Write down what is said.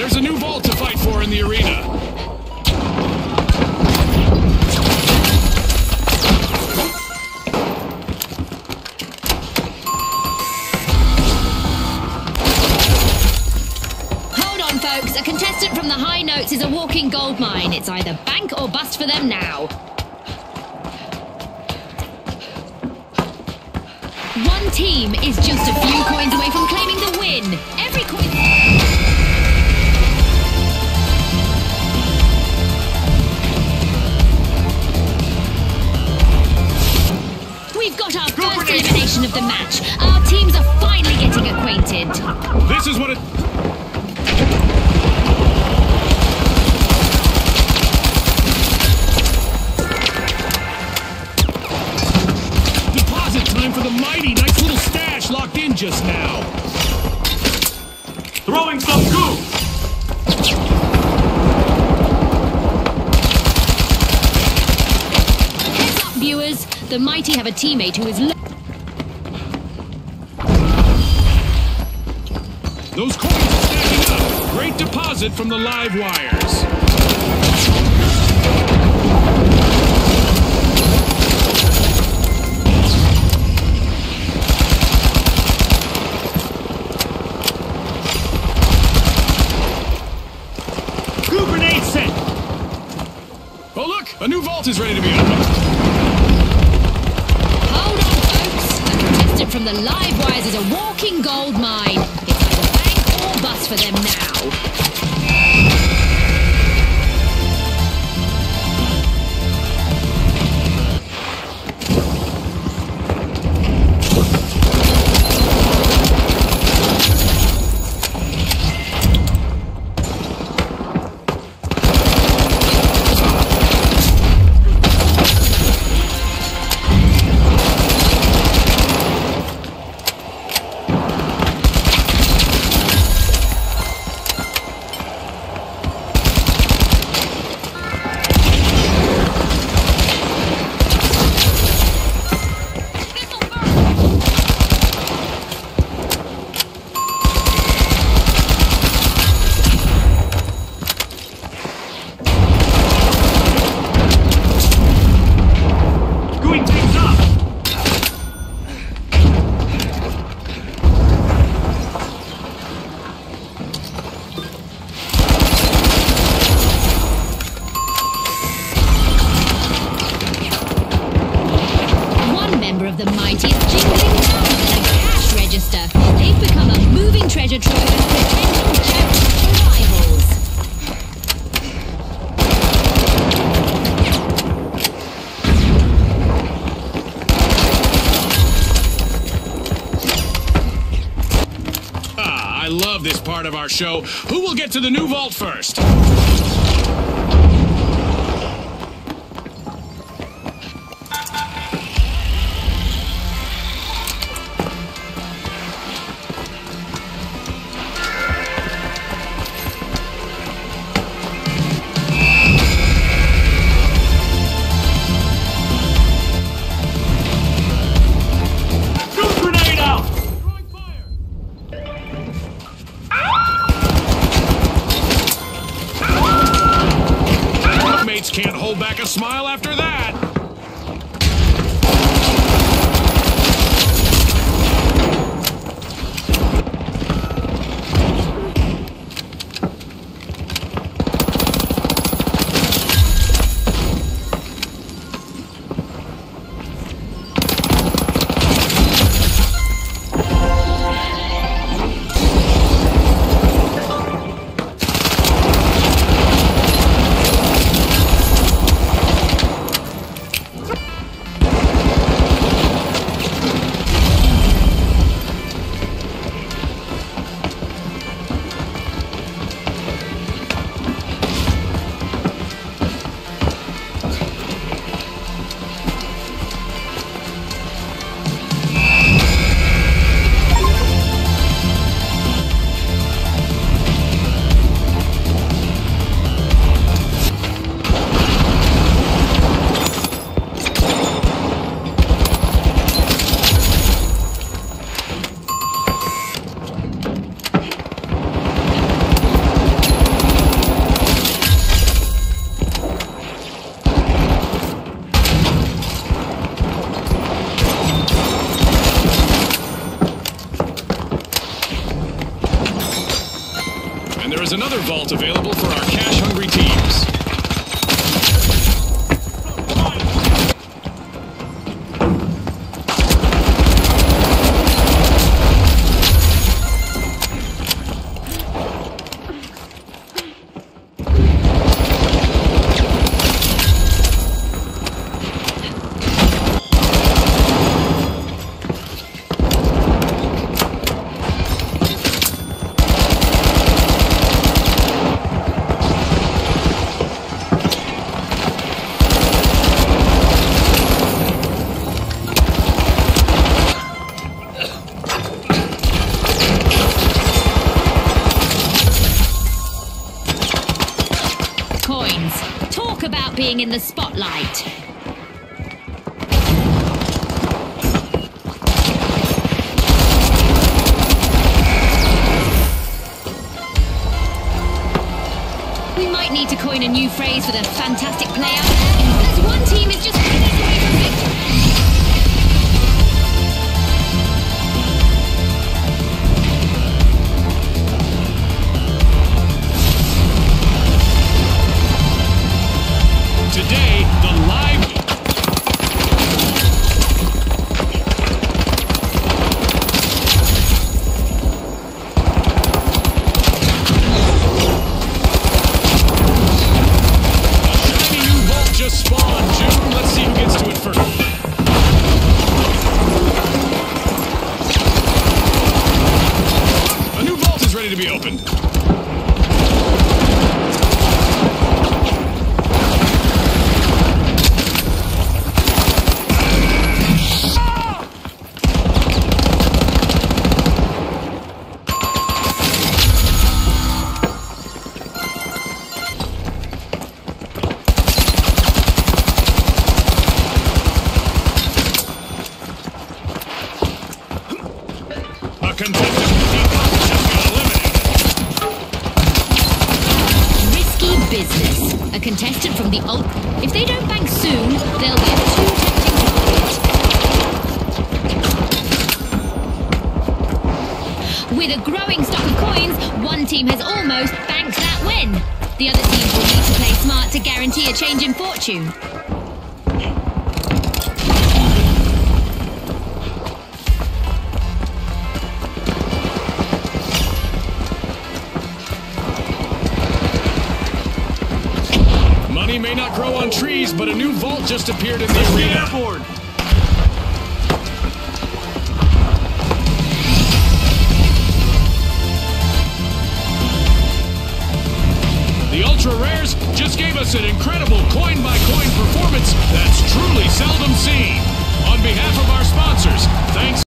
There's a new vault to fight for in the arena. A contestant from the high notes is a walking gold mine. It's either bank or bust for them now. One team is just a few coins away from claiming the win. Every coin... We've got our first elimination of the match. Our teams are finally getting acquainted. This is what it... for the mighty. Nice little stash locked in just now. Throwing some goo! Heads up, viewers. The mighty have a teammate who is... Those coins are stacking up. Great deposit from the live wires. A new vault is ready to be opened. Hold on, folks. A contestant from the live wires is a walking gold mine. It's either bank or bust for them of our show. Who will get to the new vault first? And there is another vault available for our cash-hungry teams. Talk about being in the spotlight. We might need to coin a new phrase for the fantastic play out there. There's one team is just... Today, the live... Risky business. A contestant from the old... If they don't bank soon, they'll get too tempting target. With a growing stock of coins, one team has almost banked that win. The other team will need to play smart to guarantee a change in fortune. Money may not grow on trees, but a new vault just appeared in the arena. Airborne. The Ultra Rares just gave us an incredible coin-by-coin performance that's truly seldom seen. On behalf of our sponsors, thanks.